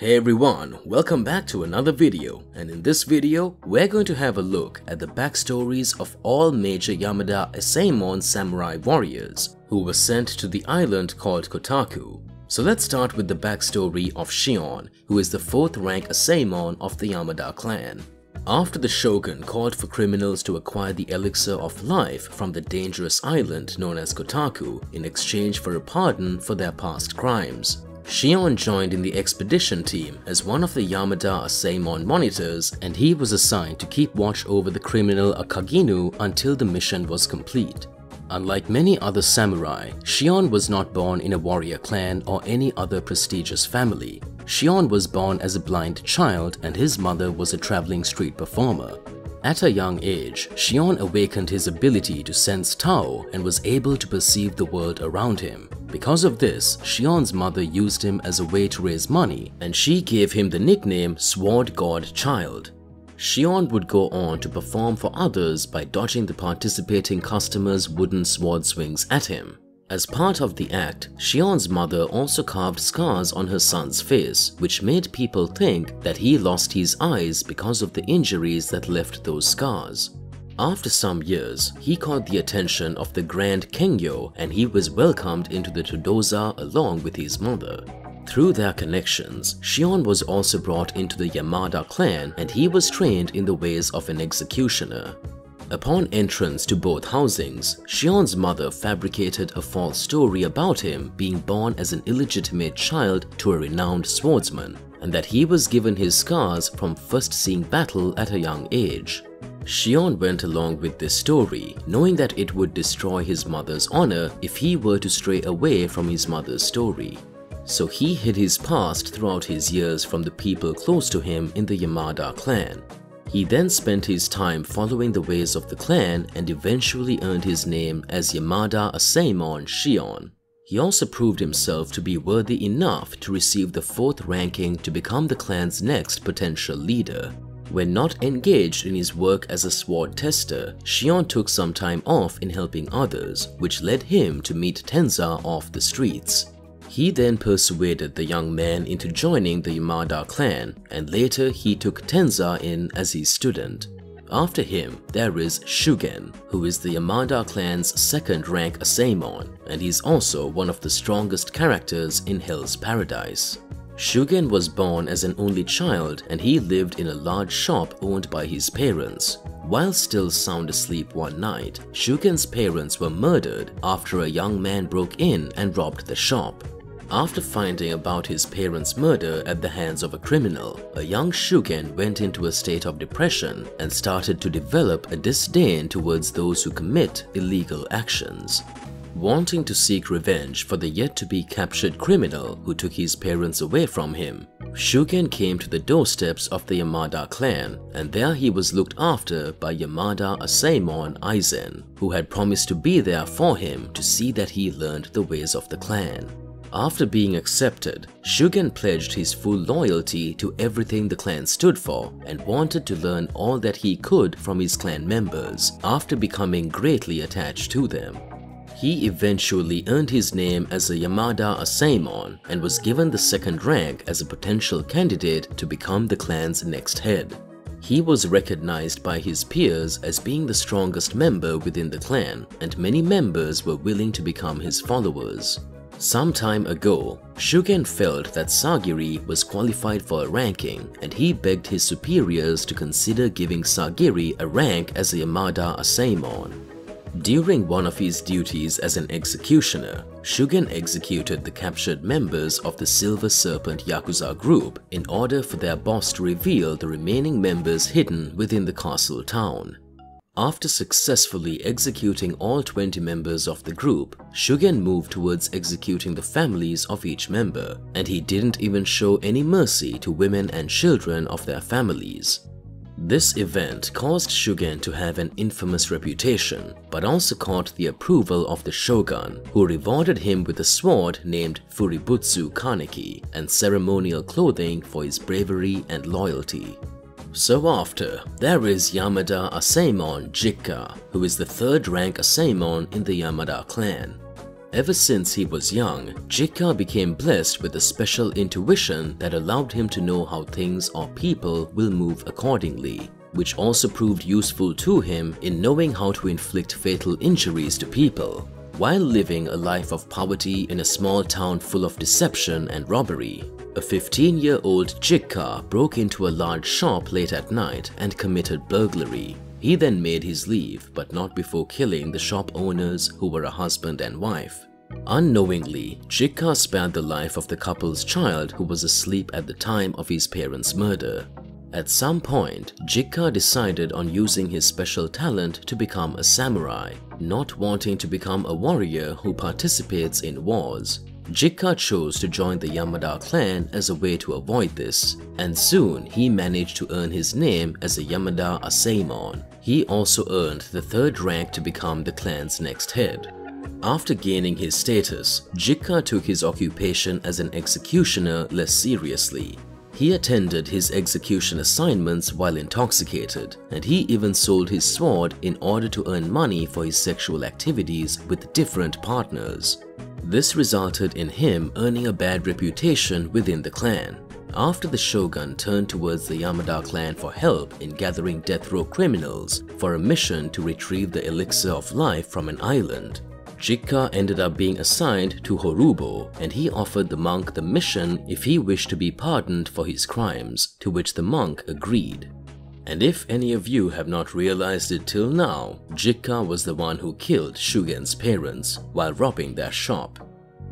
Hey everyone, welcome back to another video, and in this video we're going to have a look at the backstories of all major Yamada Asaemon samurai warriors who were sent to the island called Kotaku. So let's start with the backstory of Shion, who is the 4th rank Asaemon of the Yamada clan. After the Shogun called for criminals to acquire the elixir of life from the dangerous island known as Kotaku in exchange for a pardon for their past crimes, Shion joined in the expedition team as one of the Yamada Asaemon monitors, and he was assigned to keep watch over the criminal Akaginu until the mission was complete. Unlike many other samurai, Shion was not born in a warrior clan or any other prestigious family. Shion was born as a blind child, and his mother was a traveling street performer. At a young age, Shion awakened his ability to sense Tao and was able to perceive the world around him. Because of this, Shion's mother used him as a way to raise money, and she gave him the nickname Sword God Child. Shion would go on to perform for others by dodging the participating customers' wooden sword swings at him. As part of the act, Shion's mother also carved scars on her son's face, which made people think that he lost his eyes because of the injuries that left those scars. After some years, he caught the attention of the Grand Kengyo, and he was welcomed into the Tudoza along with his mother. Through their connections, Shion was also brought into the Yamada clan, and he was trained in the ways of an executioner. Upon entrance to both housings, Shion's mother fabricated a false story about him being born as an illegitimate child to a renowned swordsman, and that he was given his scars from first seeing battle at a young age. Shion went along with this story, knowing that it would destroy his mother's honor if he were to stray away from his mother's story. So he hid his past throughout his years from the people close to him in the Yamada clan. He then spent his time following the ways of the clan and eventually earned his name as Yamada Asaemon Shion. He also proved himself to be worthy enough to receive the 4th ranking to become the clan's next potential leader. When not engaged in his work as a sword tester, Shion took some time off in helping others, which led him to meet Tenza off the streets. He then persuaded the young man into joining the Yamada clan, and later he took Tenza in as his student. After him, there is Shugen, who is the Yamada clan's 2nd rank Asaemon, and he's also one of the strongest characters in Hell's Paradise. Shugen was born as an only child, and he lived in a large shop owned by his parents. While still sound asleep one night, Shugen's parents were murdered after a young man broke in and robbed the shop. After finding about his parents' murder at the hands of a criminal, a young Shugen went into a state of depression and started to develop a disdain towards those who commit illegal actions. Wanting to seek revenge for the yet-to-be-captured criminal who took his parents away from him, Shugen came to the doorsteps of the Yamada clan, and there he was looked after by Yamada Asaemon Aizen, who had promised to be there for him to see that he learned the ways of the clan. After being accepted, Shugen pledged his full loyalty to everything the clan stood for and wanted to learn all that he could from his clan members after becoming greatly attached to them. He eventually earned his name as a Yamada Asaemon and was given the 2nd rank as a potential candidate to become the clan's next head. He was recognized by his peers as being the strongest member within the clan, and many members were willing to become his followers. Some time ago, Shugen felt that Sagiri was qualified for a ranking, and he begged his superiors to consider giving Sagiri a rank as a Yamada Asaemon. During one of his duties as an executioner, Shugen executed the captured members of the Silver Serpent Yakuza group in order for their boss to reveal the remaining members hidden within the castle town. After successfully executing all 20 members of the group, Shugen moved towards executing the families of each member, and he didn't even show any mercy to women and children of their families. This event caused Shugen to have an infamous reputation, but also caught the approval of the Shogun, who rewarded him with a sword named Fuributsu Kaneki and ceremonial clothing for his bravery and loyalty. So after, there is Yamada Asaemon Jikka, who is the 3rd rank Asaemon in the Yamada clan. Ever since he was young, Jikka became blessed with a special intuition that allowed him to know how things or people will move accordingly, which also proved useful to him in knowing how to inflict fatal injuries to people, while living a life of poverty in a small town full of deception and robbery. A 15-year-old Jikka broke into a large shop late at night and committed burglary. He then made his leave, but not before killing the shop owners who were a husband and wife. Unknowingly, Jikka spared the life of the couple's child who was asleep at the time of his parents' murder. At some point, Jikka decided on using his special talent to become a samurai, not wanting to become a warrior who participates in wars. Jikka chose to join the Yamada clan as a way to avoid this, and soon he managed to earn his name as a Yamada Asaemon. He also earned the third rank to become the clan's next head. After gaining his status, Jikka took his occupation as an executioner less seriously. He attended his execution assignments while intoxicated, and he even sold his sword in order to earn money for his sexual activities with different partners. This resulted in him earning a bad reputation within the clan. After the shogun turned towards the Yamada clan for help in gathering death row criminals for a mission to retrieve the elixir of life from an island, Jikka ended up being assigned to Horubo, and he offered the monk the mission if he wished to be pardoned for his crimes, to which the monk agreed. And if any of you have not realized it till now, Jikka was the one who killed Shugen's parents while robbing their shop.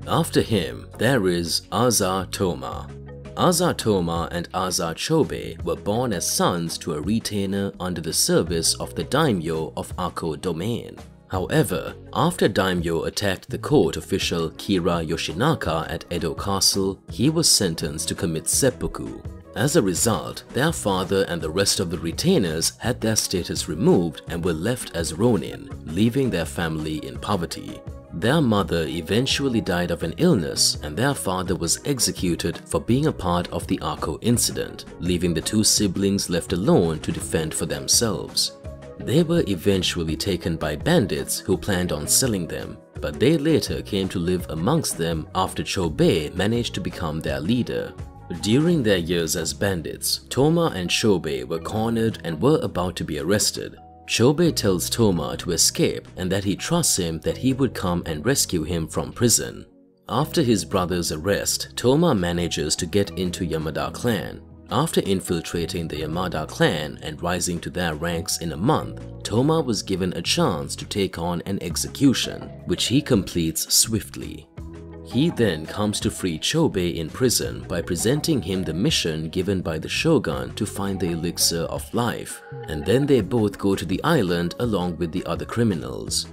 After him, there is Aza Toma. Aza Toma and Aza Chobe were born as sons to a retainer under the service of the daimyo of Ako Domain. However, after daimyo attacked the court official Kira Yoshinaka at Edo Castle, he was sentenced to commit seppuku. As a result, their father and the rest of the retainers had their status removed and were left as ronin, leaving their family in poverty. Their mother eventually died of an illness, and their father was executed for being a part of the Ako incident, leaving the two siblings left alone to defend for themselves. They were eventually taken by bandits who planned on selling them, but they later came to live amongst them after Chobei managed to become their leader. During their years as bandits, Toma and Chobei were cornered and were about to be arrested. Chobei tells Toma to escape and that he trusts him that he would come and rescue him from prison. After his brother's arrest, Toma manages to get into Yamada clan. After infiltrating the Yamada clan and rising to their ranks in a month, Toma was given a chance to take on an execution, which he completes swiftly. He then comes to free Chobei in prison by presenting him the mission given by the shogun to find the elixir of life, and then they both go to the island along with the other criminals.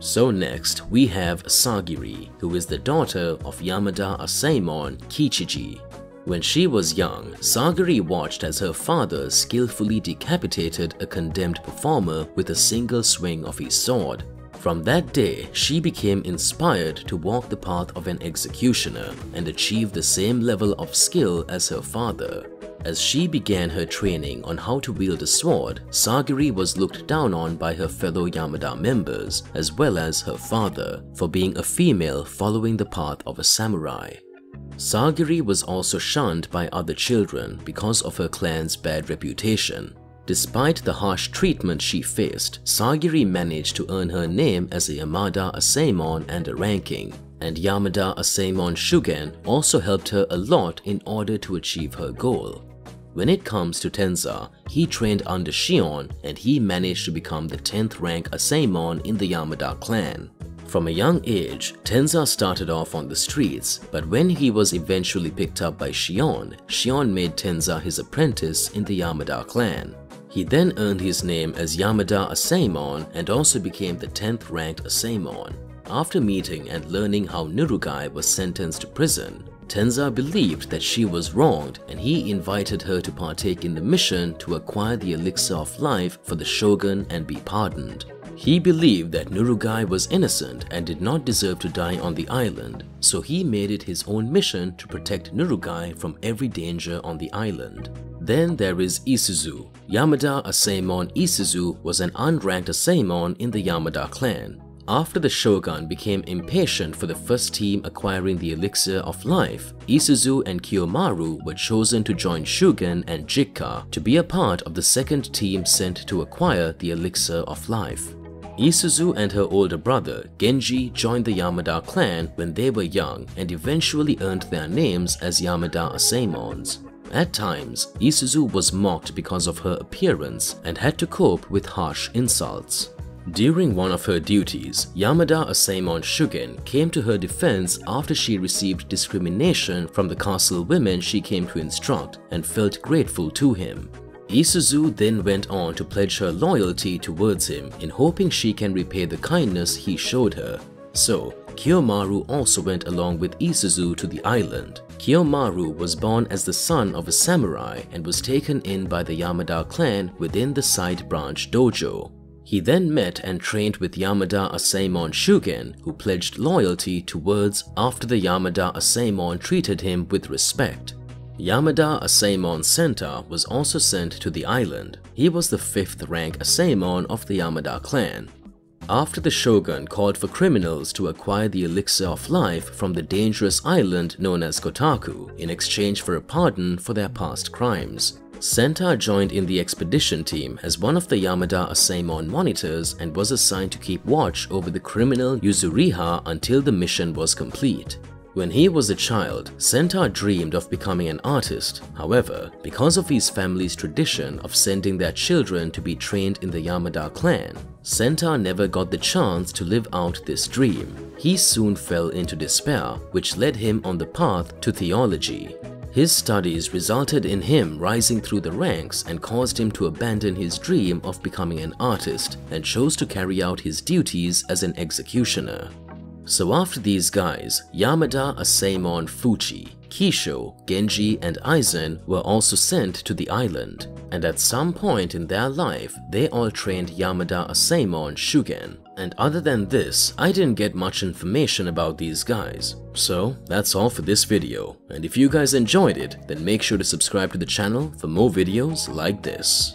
So next, we have Sagiri, who is the daughter of Yamada Asaemon Kichiji. When she was young, Sagiri watched as her father skillfully decapitated a condemned performer with a single swing of his sword. From that day, she became inspired to walk the path of an executioner and achieve the same level of skill as her father. As she began her training on how to wield a sword, Sagiri was looked down on by her fellow Yamada members as well as her father for being a female following the path of a samurai. Sagiri was also shunned by other children because of her clan's bad reputation. Despite the harsh treatment she faced, Sagiri managed to earn her name as a Yamada Asaemon and a ranking, and Yamada Asaemon Shugen also helped her a lot in order to achieve her goal. When it comes to Tenza, he trained under Shion and he managed to become the 10th rank Asaemon in the Yamada clan. From a young age, Tenza started off on the streets, but when he was eventually picked up by Shion, Shion made Tenza his apprentice in the Yamada clan. He then earned his name as Yamada Asaemon and also became the 10th ranked Asaemon. After meeting and learning how Nurugai was sentenced to prison, Tenza believed that she was wronged and he invited her to partake in the mission to acquire the elixir of life for the shogun and be pardoned. He believed that Nurugai was innocent and did not deserve to die on the island, so he made it his own mission to protect Nurugai from every danger on the island. Then there is Isuzu. Yamada Asaemon Isuzu was an unranked Asaemon in the Yamada clan. After the Shogun became impatient for the first team acquiring the elixir of life, Isuzu and Kiyomaru were chosen to join Shugen and Jikka to be a part of the second team sent to acquire the elixir of life. Isuzu and her older brother, Genji, joined the Yamada clan when they were young and eventually earned their names as Yamada Asaemons. At times, Isuzu was mocked because of her appearance and had to cope with harsh insults. During one of her duties, Yamada Asaemon Shugen came to her defense after she received discrimination from the castle women she came to instruct and felt grateful to him. Isuzu then went on to pledge her loyalty towards him in hoping she can repay the kindness he showed her. So, Kiyomaru also went along with Isuzu to the island. Kiyomaru was born as the son of a samurai and was taken in by the Yamada clan within the side branch dojo. He then met and trained with Yamada Asaemon Shugen, who pledged loyalty towards after the Yamada Asaemon treated him with respect. Yamada Asaemon Senta was also sent to the island. He was the 5th rank Asaemon of the Yamada clan. After the Shogun called for criminals to acquire the elixir of life from the dangerous island known as Kotaku in exchange for a pardon for their past crimes, Senta joined in the expedition team as one of the Yamada Asaemon monitors and was assigned to keep watch over the criminal Yuzuriha until the mission was complete. When he was a child, Senta dreamed of becoming an artist. However, because of his family's tradition of sending their children to be trained in the Yamada clan, Senta never got the chance to live out this dream. He soon fell into despair, which led him on the path to theology. His studies resulted in him rising through the ranks and caused him to abandon his dream of becoming an artist and chose to carry out his duties as an executioner. So after these guys, Yamada Asaemon Fuchi, Kisho, Genji and Aizen were also sent to the island, and at some point in their life, they all trained Yamada Asaemon Shugen. And other than this, I didn't get much information about these guys. So that's all for this video, and if you guys enjoyed it, then make sure to subscribe to the channel for more videos like this.